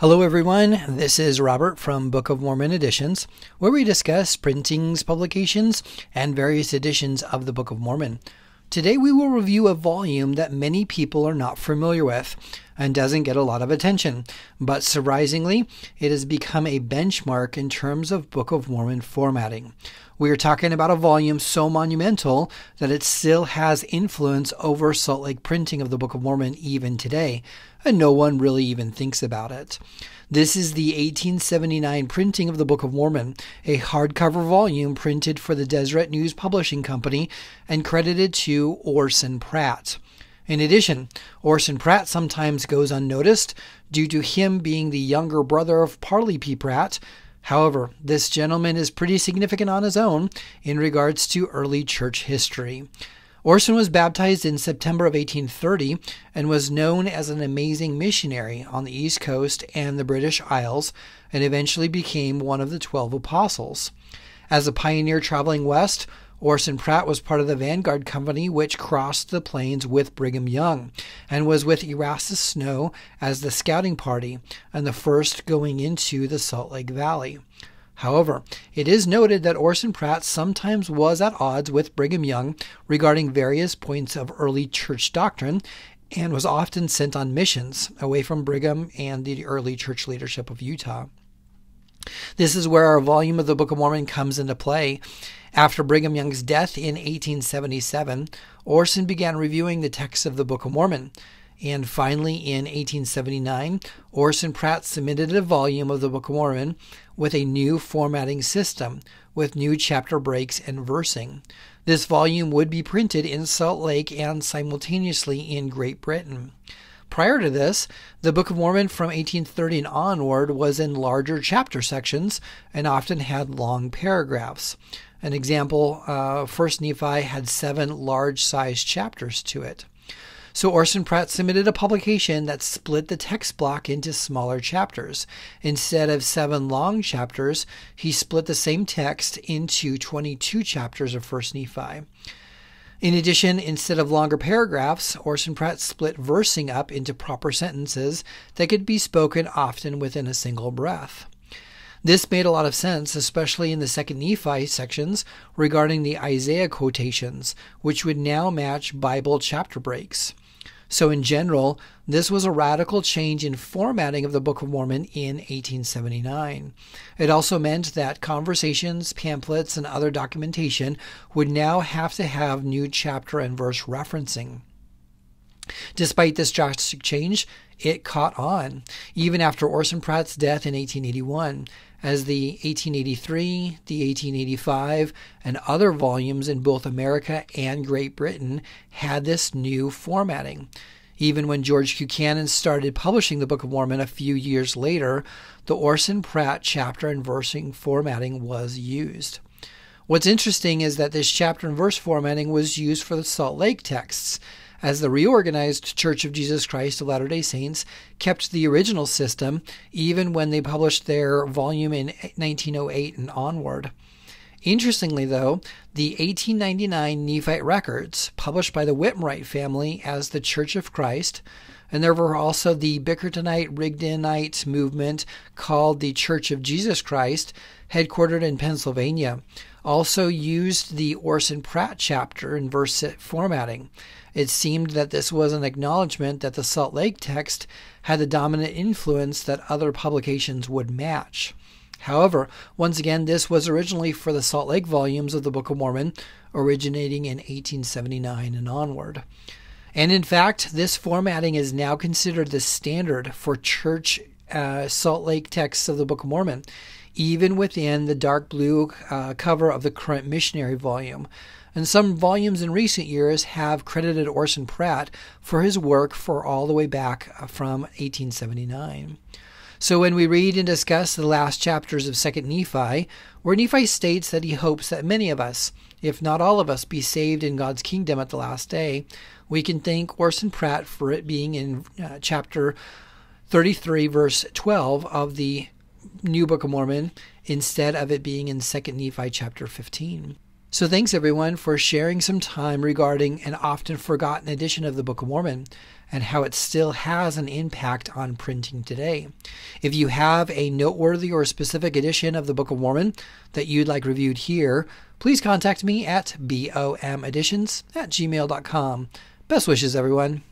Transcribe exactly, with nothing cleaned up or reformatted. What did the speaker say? Hello everyone, this is Robert from Book of Mormon Editions, where we discuss printings, publications, and various editions of the Book of Mormon. Today we will review a volume that many people are not familiar with and doesn't get a lot of attention, but surprisingly, it has become a benchmark in terms of Book of Mormon formatting. We are talking about a volume so monumental that it still has influence over Salt Lake printing of the Book of Mormon even today, and no one really even thinks about it. This is the eighteen seventy-nine printing of the Book of Mormon, a hardcover volume printed for the Deseret News Publishing Company and credited to Orson Pratt. In addition, Orson Pratt sometimes goes unnoticed due to him being the younger brother of Parley P. Pratt. However, this gentleman is pretty significant on his own in regards to early church history. Orson was baptized in September of eighteen thirty and was known as an amazing missionary on the East Coast and the British Isles, and eventually became one of the twelve apostles. As a pioneer traveling west, Orson Pratt was part of the Vanguard Company, which crossed the plains with Brigham Young, and was with Erastus Snow as the scouting party, and the first going into the Salt Lake Valley. However, it is noted that Orson Pratt sometimes was at odds with Brigham Young regarding various points of early church doctrine, and was often sent on missions away from Brigham and the early church leadership of Utah. This is where our volume of the Book of Mormon comes into play. After Brigham Young's death in eighteen seventy-seven, Orson began reviewing the text of the Book of Mormon. And finally, in eighteen seventy-nine, Orson Pratt submitted a volume of the Book of Mormon with a new formatting system, with new chapter breaks and versing. This volume would be printed in Salt Lake and simultaneously in Great Britain. Prior to this, the Book of Mormon from eighteen thirty and onward was in larger chapter sections and often had long paragraphs. An example, uh, First Nephi had seven large-sized chapters to it. So Orson Pratt submitted a publication that split the text block into smaller chapters. Instead of seven long chapters, he split the same text into twenty-two chapters of First Nephi. In addition, instead of longer paragraphs, Orson Pratt split versing up into proper sentences that could be spoken often within a single breath. This made a lot of sense, especially in the Second Nephi sections regarding the Isaiah quotations, which would now match Bible chapter breaks. So in general, this was a radical change in formatting of the Book of Mormon in eighteen seventy-nine. It also meant that conversations, pamphlets, and other documentation would now have to have new chapter and verse referencing. Despite this drastic change, it caught on, even after Orson Pratt's death in eighteen eighty-one, as the eighteen eighty-three, the eighteen eighty-five, and other volumes in both America and Great Britain had this new formatting. Even when George Buchanan started publishing the Book of Mormon a few years later, the Orson Pratt chapter and versing formatting was used. What's interesting is that this chapter and verse formatting was used for the Salt Lake texts, as the reorganized Church of Jesus Christ of Latter-day Saints kept the original system even when they published their volume in nineteen oh eight and onward. Interestingly, though, the eighteen ninety-nine Nephite records, published by the Whitmerite family as the Church of Christ, and there were also the Bickertonite, Rigdonite movement called the Church of Jesus Christ, headquartered in Pennsylvania, also used the Orson Pratt chapter and verse formatting. It seemed that this was an acknowledgement that the Salt Lake text had the dominant influence that other publications would match. However, once again, this was originally for the Salt Lake volumes of the Book of Mormon, originating in eighteen seventy-nine and onward. And in fact, this formatting is now considered the standard for church uh, Salt Lake texts of the Book of Mormon, even within the dark blue uh, cover of the current missionary volume. And some volumes in recent years have credited Orson Pratt for his work for all the way back from eighteen seventy-nine. So when we read and discuss the last chapters of Second Nephi, where Nephi states that he hopes that many of us, if not all of us, be saved in God's kingdom at the last day, we can thank Orson Pratt for it being in uh, chapter thirty-three, verse twelve of the New Book of Mormon, instead of it being in Second Nephi chapter fifteen. So thanks everyone for sharing some time regarding an often forgotten edition of the Book of Mormon and how it still has an impact on printing today. If you have a noteworthy or specific edition of the Book of Mormon that you'd like reviewed here, please contact me at bomeditions at gmail dot com. Best wishes, everyone.